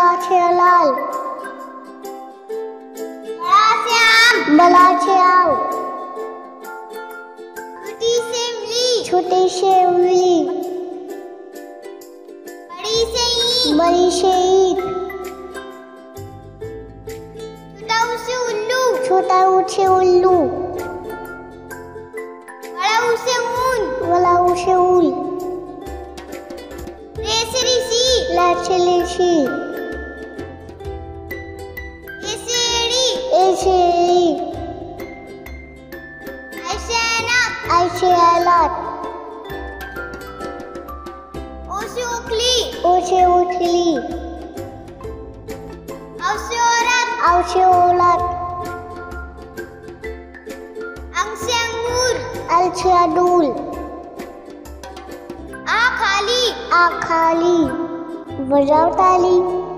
बला छे लाल, बला श्याम, बला छे आव, छोटी से इमली, छोटी से इमली, बड़ी से ईख, बड़ी से ईख, छोटा उसे उल्लू, छोटा उसे उल्लू, बड़ा उसे ऊन, बड़ा उसे ऊन, लीची, एसेरी, ऐसे अलग, ओसे उखली, औसे औरत, अंगसे अंगूर, आ खाली, बजाओ ताली।